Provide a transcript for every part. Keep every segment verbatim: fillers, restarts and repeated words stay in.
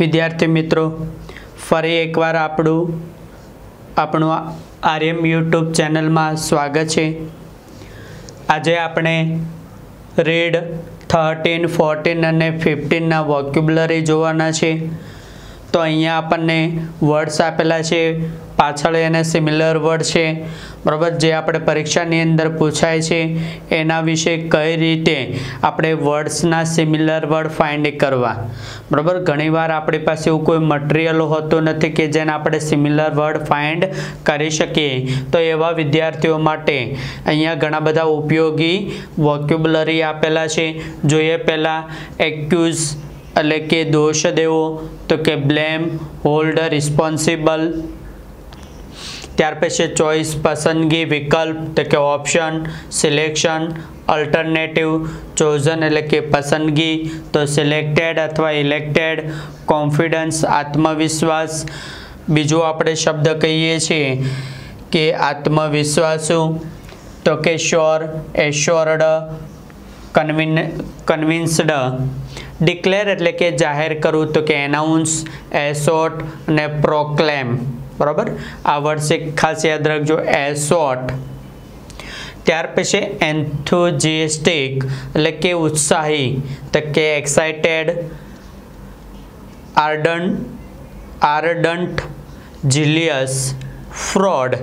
विद्यार्थी मित्रों, फरी एकवार आपणुं આપણો આર્યમ यूट्यूब चैनल में स्वागत है। आज आपने रीड थर्टीन फोर्टीन और फिफ्टीन वोक्युबलरी जोवाना छे। तो अहींया आपने वर्ड्स आपेला है, पाछळ एने सिमिलर वर्ड है, बराबर। जे आपणे परीक्षानी अंदर पूछाय छे एना विषे कई रीते आपणे वर्ड्सना सिमिलर वर्ड फाइंड करवा, बराबर। घणीवार आपणी पासे एवुं कोई मटीरियल होतो नथी के जेने आपणे सिमिलर वर्ड फाइंड करी शकीए। तो एवा विद्यार्थीओ माटे अहींया घणा बधा उपयोगी वोक्युबलरी आपेला छे। जोईए पहेला एक्यूज એટલે કે દોષ દેવો, તો કે બ્લેમ, હોલ્ડ રિસ્પોન્સિબલ। ત્યાર પછી ચોઇસ, પસંદગી, વિકલ્પ, તો કે ઓપ્શન, સિલેક્શન, અલ્ટરનેટિવ, ચોઝન એટલે કે પસંદગી, તો સિલેક્ટેડ અથવા ઇલેક્ટેડ, કોન્ફિડન્સ આત્મવિશ્વાસ। બીજો આપણે શબ્દ કહીએ છીએ કે આત્મવિશ્વાસુ, તો કે શ્યોર, એશ્યોર્ડ, કન્વિન્સ્ડ। डिक्लेर एटले के जाहिर करूँ, तो के एनाउंस, एसोट ने प्रोक्लेम, बराबर। आ वर्ड से खास याद रखो, एसोट। त्यार पछी एंथुजिएस्टिक एटले के उत्साही, तो के excited, ardent ardent zealous, fraud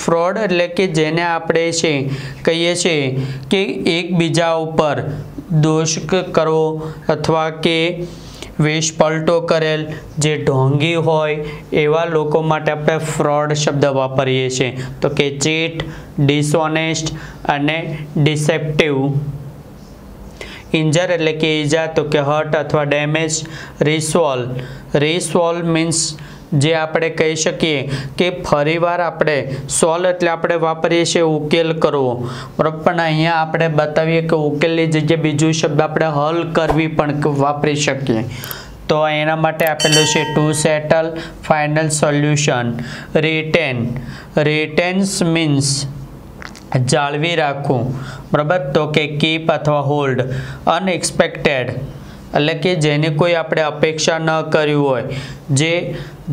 fraud एटले के जेने आपणे छे कहीए छे के एकबीजा उपर दोष करो अथवा के वेश पलटो करेल, जे ढोंगी होय एवा लोको माटे आपणे फ्रॉड शब्द वापरीए छे। तो के चीट, डिसऑनेस्ट अने डिसेप्टिव। इंजर एटले के ईजा, तो के हर्ट अथवा डेमेज। रिसोल्व रिसोल्व मीन्स जे आपणे कही शकीए के फरीवार आपणे सोल्व एटले आपणे वापरीए छे उकेल करवो, बराबर। पण अहींया आपणे बतावीए के उकेलनी जग्याए बीजो शब्द आपणे हल करवी पण वापरी शकीए। तो एना माटे आपेलुं छे to settle final solution. Retain retains means जाळवी राखवुं, बराबर। तो के कीप अथवा होल्ड। अनएक्सपेक्टेड એટલે કે જેની કોઈ આપણે અપેક્ષા ન કરી હોય, જે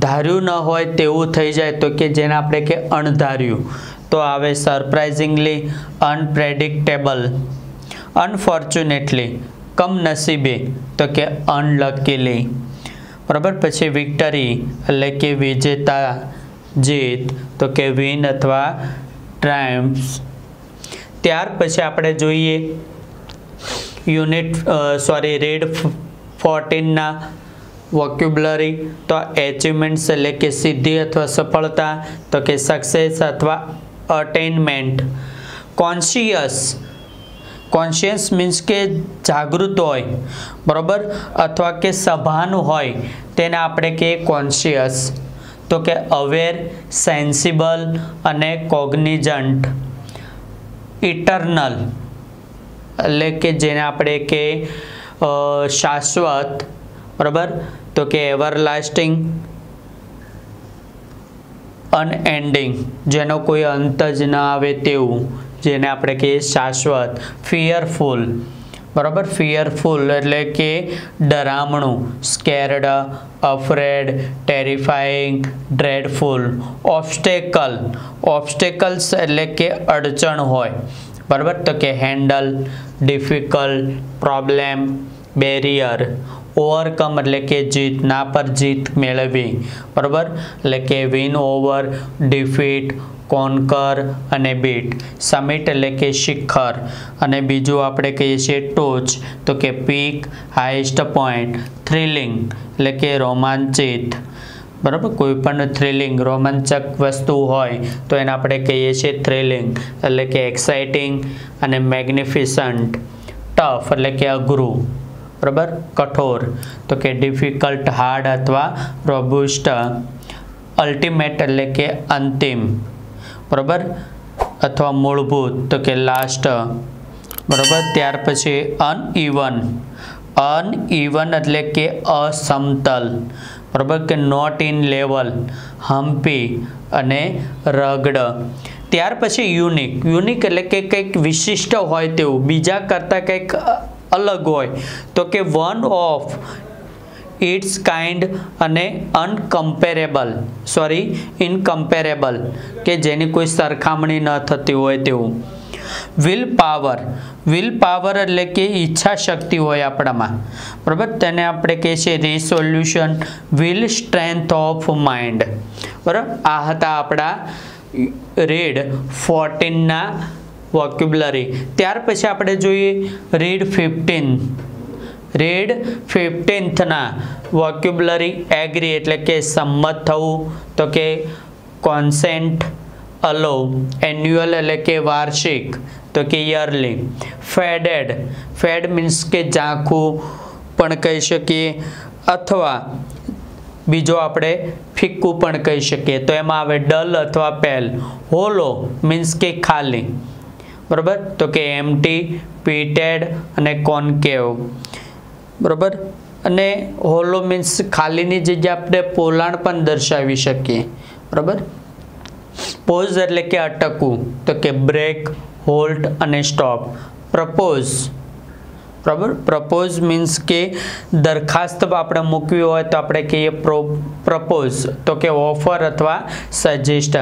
ધાર્યું ન હોય તેવું થઈ જાય, તો કે જેને આપણે કે અણધાર્યું। તો આવે સરપ્રાઇઝિંગલી, અનપ્રેડિક્ટેબલ, અનફોર્ચ્યુનેટલી કમનસીબે, તો કે અનલકીલી, બરાબર। પછી વિક્ટરી એટલે કે વિજેતા, જીત, તો કે વિન અથવા ટ્રાયમ્સ। ત્યાર પછી આપણે જોઈએ यूनिट सॉरी रेड फोर्टीन ना वोक्युबलरी। तो एचीवमेंट्स एटले के सिद्धि अथवा सफलता, तो के सक्सेस अथवा अटेनमेंट। कॉन्शियस कॉन्शियस मीन्स के जागृत होय, बराबर, अथवा के सभान होय तेने आपणे के कॉन्शियस। तो के अवेर, सेंसिबल अने कोग्निजंट। इटर्नल એટલે કે જેને આપણે કે શાશ્વત, બરાબર, તો કે એવરલાસ્ટિંગ, અનએન્ડિંગ, જેનો કોઈ અંત જ ન આવે તેવું, જેને આપણે કે શાશ્વત। ફિયરફુલ, બરાબર, ફિયરફુલ એટલે કે ડરામણું, scared, afraid, terrifying, dreadful. Obstacle obstacles એટલે કે અડચણ હોય, बराबर। तो के handle, difficult, problem, barrier. Overcome एटले के जीतना पर जीत मेळवी, बराबर, एटले के विन ओवर, डिफीट, कोनकर अने बीट। समिट एटले के शिखर अने बीजो आपणे कहीए छीए टोच, तो के पीक, हाईएस्ट पॉइंट। थ्रिलिंग एटले के रोमांचित, बराबर, कोईपण थ्रिलिंग रोमांचक वस्तु होय तो एने आपणे कहीए छीए थ्रिलिंग एटले के एक्साइटिंग अने मेग्निफिसेंट। टफ एटले के अघरुं, बराबर, कठोर। तो के डिफिकल्ट, हार्ड अथवा रोबस्ट। अल्टिमेट एटले के अंतिम, बराबर, अथवा मूलभूत, तो के लास्ट, बराबर। त्यार पछी अनइवन अनइवन एटले के असमतल, बराबर, के नॉट इन लेवल, हम्पी अने रगड। त्यार पछी यूनिक यूनिक एटले के कंईक विशिष्ट होय तेवुं, बीजा करता कंईक अलग होय, तो के वन ऑफ इट्स काइंड अने अनकम्पेरेबल सॉरी इनकम्पेरेबल के जेनी कोई सरखामणी न थती होय तेवुं। विल पावर, विल पावर एटले के इच्छा शक्ति होय आपणामां, बराबर, तेने आपणे कहीए छीए resolution, will strength of mind, बराबर। आ हता आपणा रेड चौदह ना वोकेब्युलरी। त्यार पछी आपणे जोईए रेड पंद्रह रेड पंद्रह ना वोकेब्युलरी एग्री एटले के सम्मत थवुं, तो के कॉन्सेंट, अलो एन्युअल एटले के वार्षिक, तो के ईयरली, फेडेड, फेड मीन्स के झाँखुं पण कही शकीए अथवा बीजो आपणे फीकू पण कही शकीए, तो एमां आवे डल अथवा पेल। होलो मीन्स के खाली, बराबर, तो के एम्प्टी, पीटेड अने कॉन्केव, बराबर। अने होलो मीन्स खाली नी जग्याए आपणे पोलाण पण दर्शावी शकीए, बराबर। पोज एटले के अटकवुं, तो के ब्रेक, होल्ट अने स्टॉप। प्रपोज, बराबर, प्रपोज मीन्स के दरखास्त आपणे मूकवी होय तो आपणे कहीए प्रपोज, तो के ऑफर अथवा सजेस्ट।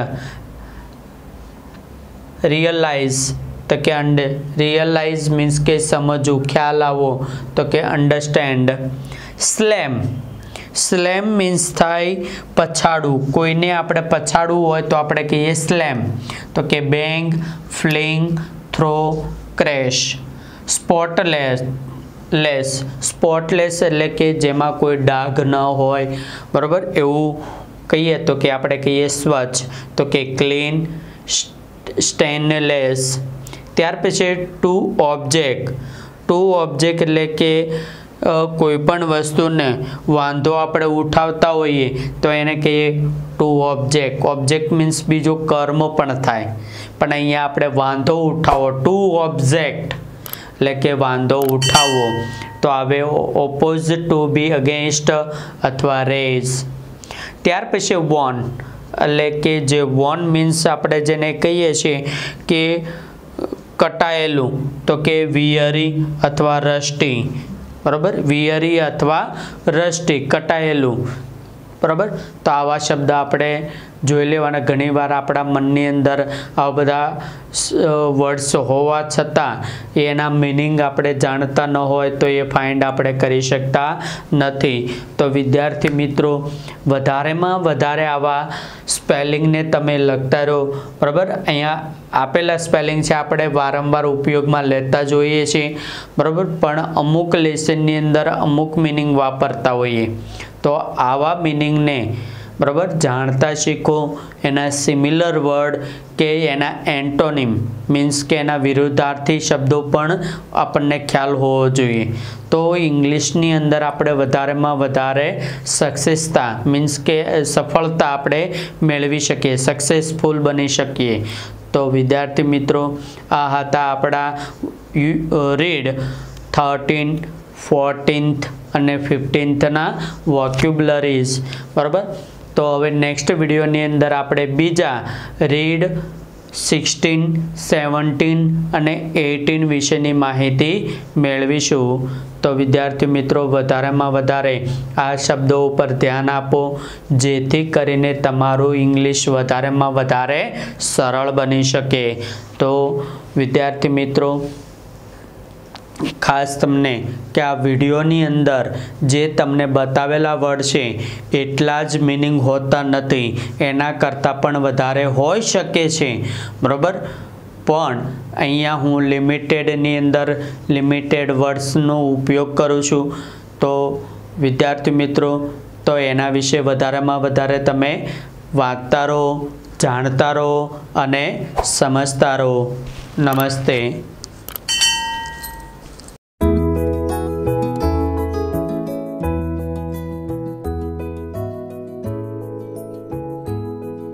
रियलाइज, तो के अंडे, रियलाइज मीन्स के समझू, ख्याल आवो, तो के अंडरस्टेंड। स्लेम, स्लेम मीन्स थाय पछाड़ू, कोईने आपणे पछाड़ू होय तो आपणे कहीए स्लेम, तो के bang, fling, throw, crash. Spotless, less, spotless एटले के जेमां कोई डाग न होय, बराबर, एवुं कहीए तो के आपणे कहीए स्वच्छ, तो के क्लीन, स्टेनलेस। त्यार पछी टू ऑब्जेक्ट, टू ऑब्जेक्ट एटले के कोईपण वस्तु ने वांधो आपणे उठावता होईए तो एने कहीए टू ऑब्जेक्ट। ऑब्जेक्ट मीन्स बीजो कर्म पण थाय, पण अहींया आपणे वांधो उठावो, टू ऑब्जेक्ट एटले के वांधो उठावो, तो आवे ओपोज, टू बी अगेन्स्ट अथवा रेज। त्यार पछी वॉन एटले के जे वॉन मीन्स आपणे जेने कहीए छीए के कटायेलू, तो के वियरी अथवा रस्टी, बराबर, वियरी अथवा रस्टी, कटायेलू, बराबर। तो आवा शब्द आपणे जोई लेवाना। घणीवार आपणा मननी अंदर आ बधा वर्ड्स होवा छतां एना मीनिंग आपणे जाणता न होय तो ए फाइंड आपणे करी शकता नथी। तो विद्यार्थी मित्रों, वधारेमां वधारे आवा स्पेलिंगने तमे लखता रहो, बराबर। अहींया आपेला स्पेलिंग छे आपणे वारंवार उपयोगमां लेता जोईए छीए, बराबर, पण अमुक लेसननी अंदर अमुक मीनिंग वापरता होईए, तो आवा मीनिंगने, बराबर, जाणता शीखो। एना सिमिलर वर्ड के एना एंटोनिम मीन्स के एना विरुद्धार्थी शब्दों पण आपने ख्याल होवो जोईए। तो इंग्लिशनी अंदर आपणे वधारेमां वधारे सक्सेसता मीन्स के सफलता आपणे मेळवी शकीए, सक्सेसफुल बनी शकीए। तो विद्यार्थी मित्रों, आ हता आपणा रेड थर्टीन फोर्टीन्थ अने फिफ्टीन्थ ना वोकेब्युलरीज, बराबर। तो हवे नेक्स्ट विडियो नी अंदर आपणे बीजा रीड सोळह, सत्रह अने अठारह विषयनी माहिती मेळवीशुं। तो विद्यार्थी मित्रों, वधारेमां वधारे आ शब्दों पर ध्यान आपो जेथी करीने तमारुं इंग्लिश वधारेमां वधारे सरल बनी शके। तो विद्यार्थी मित्रों, खास तमने के आ वीडियोनी अंदर जे तमने बतावेला वर्ड छे एटला ज मीनिंग होता नथी, एना करता पण वधारे होई शके छे, बराबर। पण अहींया हूँ लिमिटेड नी अंदर लिमिटेड वर्ड्स नो उपयोग करूँ छूं। तो विद्यार्थी मित्रों, तो एना विषे वधारेमां वधारे तमे वांचता रहो, जाणता रहो अने समजता रहो। नमस्ते।